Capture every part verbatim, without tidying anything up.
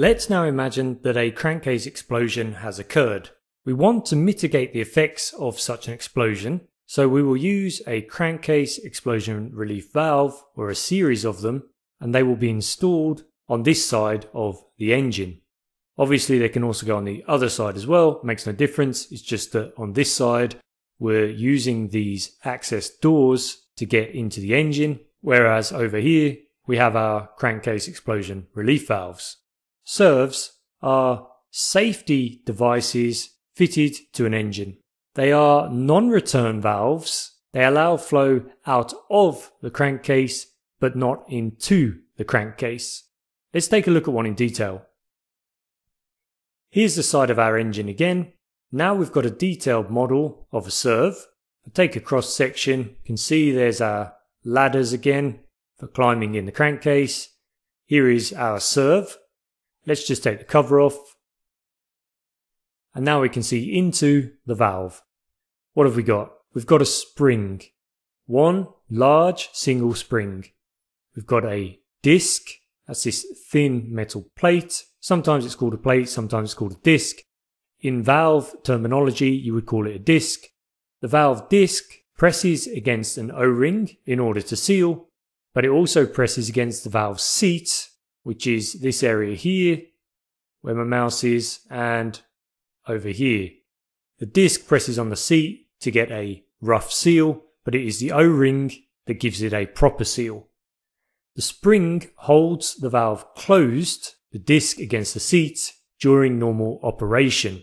Let's now imagine that a crankcase explosion has occurred. We want to mitigate the effects of such an explosion, so we will use a crankcase explosion relief valve, or a series of them, and they will be installed on this side of the engine. Obviously they can also go on the other side as well, makes no difference, it's just that on this side we're using these access doors to get into the engine, whereas over here we have our crankcase explosion relief valves. serves are safety devices fitted to an engine. They are non-return valves. They allow flow out of the crankcase but not into the crankcase. Let's take a look at one in detail. Here's the side of our engine again. Now we've got a detailed model of a serve. I'll take a cross section. You can see there's our ladders again for climbing in the crankcase. Here is our serve. Let's just take the cover off. And now we can see into the valve. What have we got? We've got a spring. One large single spring. We've got a disc. That's this thin metal plate. Sometimes it's called a plate, sometimes it's called a disc. In valve terminology, you would call it a disc. The valve disc presses against an O-ring in order to seal, but it also presses against the valve seat, which is this area here, where my mouse is, and over here. The disc presses on the seat to get a rough seal, but it is the O-ring that gives it a proper seal. The spring holds the valve closed, the disc against the seat, during normal operation. You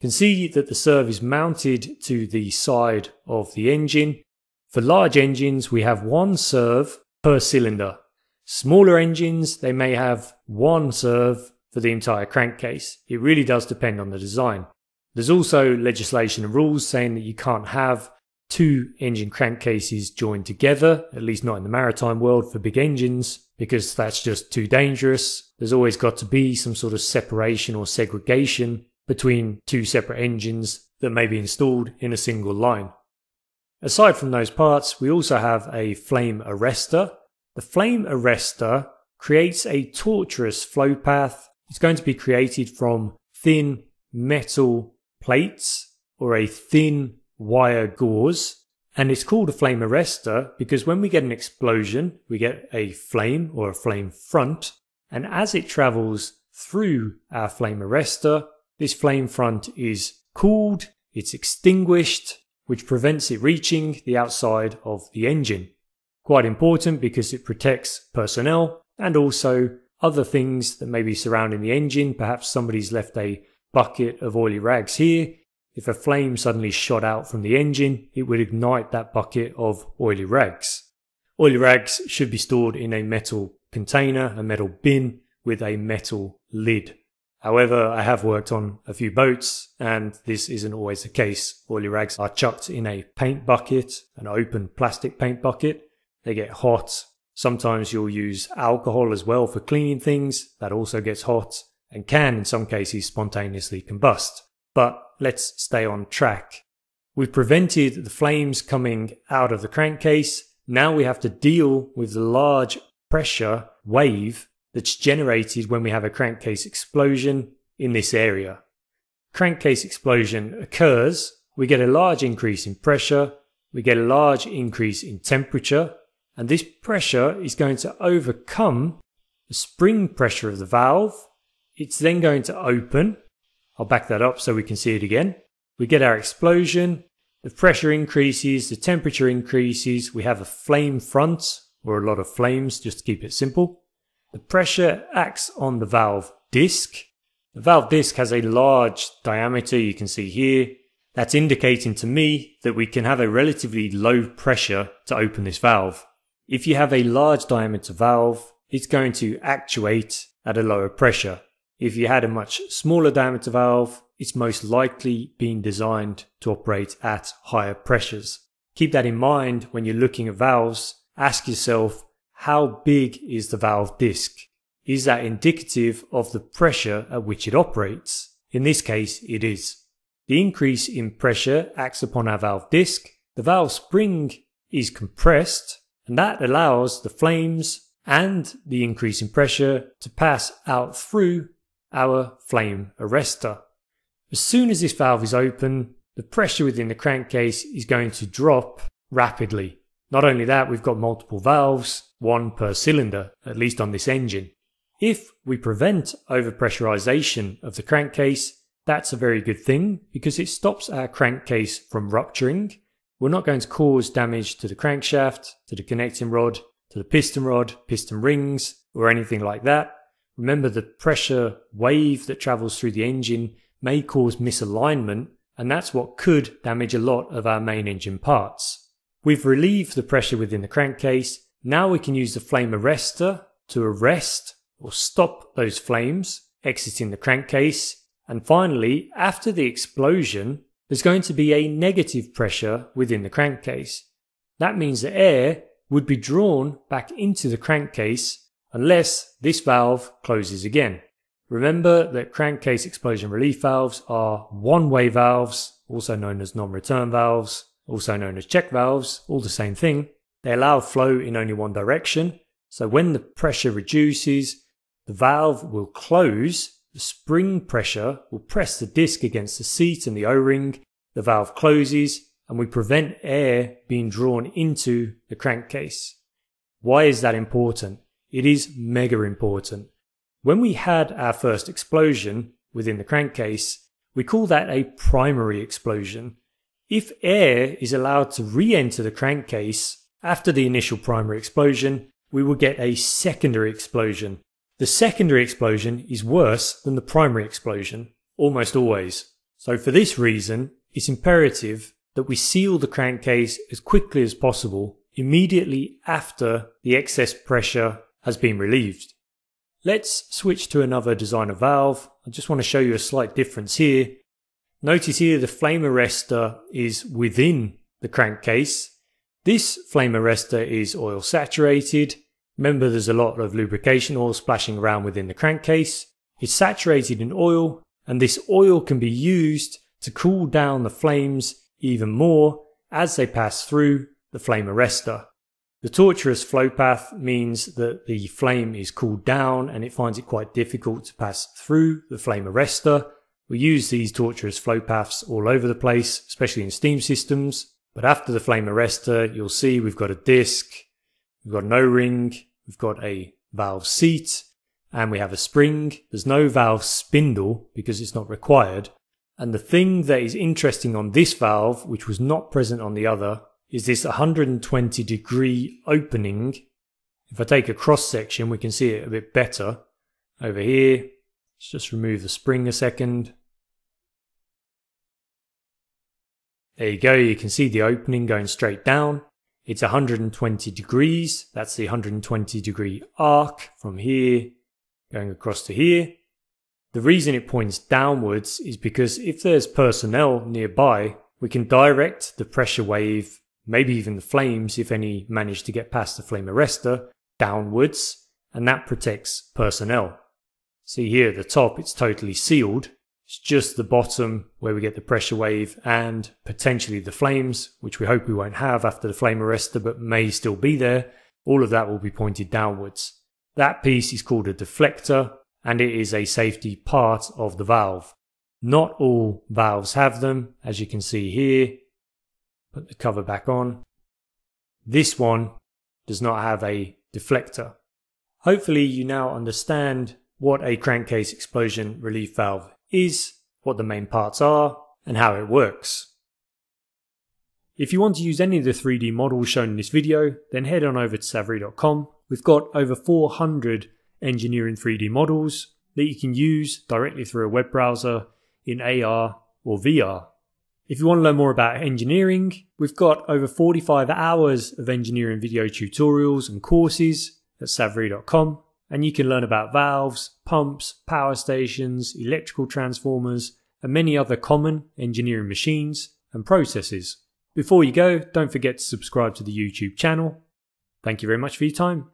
can see that the serve is mounted to the side of the engine. For large engines, we have one serve per cylinder. Smaller engines, they may have one serve for the entire crankcase. It really does depend on the design. There's also legislation and rules saying that you can't have two engine crankcases joined together, at least not in the maritime world for big engines, because that's just too dangerous. There's always got to be some sort of separation or segregation between two separate engines that may be installed in a single line. Aside from those parts, we also have a flame arrestor. The flame arrestor creates a tortuous flow path. It's going to be created from thin metal plates or a thin wire gauze, and it's called a flame arrestor because when we get an explosion we get a flame or a flame front, and as it travels through our flame arrestor, this flame front is cooled, it's extinguished, which prevents it reaching the outside of the engine. Quite important because it protects personnel and also other things that may be surrounding the engine. Perhaps somebody's left a bucket of oily rags here. If a flame suddenly shot out from the engine, it would ignite that bucket of oily rags. Oily rags should be stored in a metal container, a metal bin with a metal lid. However, I have worked on a few boats and this isn't always the case. Oily rags are chucked in a paint bucket, an open plastic paint bucket. They get hot. Sometimes you'll use alcohol as well for cleaning things. That also gets hot and can in some cases spontaneously combust. But let's stay on track. We've prevented the flames coming out of the crankcase. Now we have to deal with the large pressure wave that's generated when we have a crankcase explosion in this area. Crankcase explosion occurs. We get a large increase in pressure. We get a large increase in temperature. And this pressure is going to overcome the spring pressure of the valve. It's then going to open. I'll back that up so we can see it again. We get our explosion, the pressure increases, the temperature increases, we have a flame front, or a lot of flames just to keep it simple. The pressure acts on the valve disc. The valve disc has a large diameter, you can see here. That's indicating to me that we can have a relatively low pressure to open this valve. If you have a large diameter valve, it's going to actuate at a lower pressure. If you had a much smaller diameter valve, it's most likely being designed to operate at higher pressures. Keep that in mind when you're looking at valves. Ask yourself, how big is the valve disc? Is that indicative of the pressure at which it operates? In this case, it is. The increase in pressure acts upon our valve disc. The valve spring is compressed, and that allows the flames and the increase in pressure to pass out through our flame arrestor. As soon as this valve is open, the pressure within the crankcase is going to drop rapidly. Not only that, we've got multiple valves, one per cylinder, at least on this engine. If we prevent overpressurization of the crankcase, that's a very good thing because it stops our crankcase from rupturing. We're not going to cause damage to the crankshaft, to the connecting rod, to the piston rod, piston rings, or anything like that. Remember, the pressure wave that travels through the engine may cause misalignment, and that's what could damage a lot of our main engine parts. We've relieved the pressure within the crankcase. Now we can use the flame arrestor to arrest or stop those flames exiting the crankcase. And finally, after the explosion, there's going to be a negative pressure within the crankcase. That means the air would be drawn back into the crankcase unless this valve closes again. Remember that crankcase explosion relief valves are one-way valves, also known as non-return valves, also known as check valves, all the same thing. They allow flow in only one direction, so when the pressure reduces, the valve will close, the spring pressure will press the disc against the seat and the O-ring, the valve closes, and we prevent air being drawn into the crankcase. Why is that important? It is mega important. When we had our first explosion within the crankcase, we call that a primary explosion. If air is allowed to re-enter the crankcase after the initial primary explosion, we will get a secondary explosion. The secondary explosion is worse than the primary explosion, almost always. So for this reason, it's imperative that we seal the crankcase as quickly as possible immediately after the excess pressure has been relieved. Let's switch to another designer valve. I just want to show you a slight difference here. Notice here the flame arrestor is within the crankcase. This flame arrestor is oil saturated. Remember, there's a lot of lubrication oil splashing around within the crankcase. It's saturated in oil, and this oil can be used to cool down the flames even more as they pass through the flame arrestor. The tortuous flow path means that the flame is cooled down and it finds it quite difficult to pass through the flame arrestor. We use these tortuous flow paths all over the place, especially in steam systems. But after the flame arrestor, you'll see we've got a disc, we've got an O-ring, we've got a valve seat, and we have a spring. There's no valve spindle because it's not required. And the thing that is interesting on this valve, which was not present on the other, is this one hundred twenty degree opening. If I take a cross section, we can see it a bit better over here. Let's just remove the spring a second. There you go, you can see the opening going straight down. It's one hundred twenty degrees, that's the one hundred twenty degree arc from here going across to here. The reason it points downwards is because if there's personnel nearby, we can direct the pressure wave, maybe even the flames if any manage to get past the flame arrestor, downwards, and that protects personnel. See here at the top, it's totally sealed. It's just the bottom where we get the pressure wave and potentially the flames, which we hope we won't have after the flame arrestor, but may still be there. All of that will be pointed downwards. That piece is called a deflector, and it is a safety part of the valve. Not all valves have them, as you can see here. Put the cover back on. This one does not have a deflector. Hopefully you now understand what a crankcase explosion relief valve is, what the main parts are, and how it works. If you want to use any of the three D models shown in this video, then head on over to savree dot com. We've got over four hundred engineering three D models that you can use directly through a web browser in A R or V R. If you want to learn more about engineering, we've got over forty-five hours of engineering video tutorials and courses at savree dot com. And you can learn about valves, pumps, power stations, electrical transformers, and many other common engineering machines and processes. Before you go, don't forget to subscribe to the YouTube channel. Thank you very much for your time.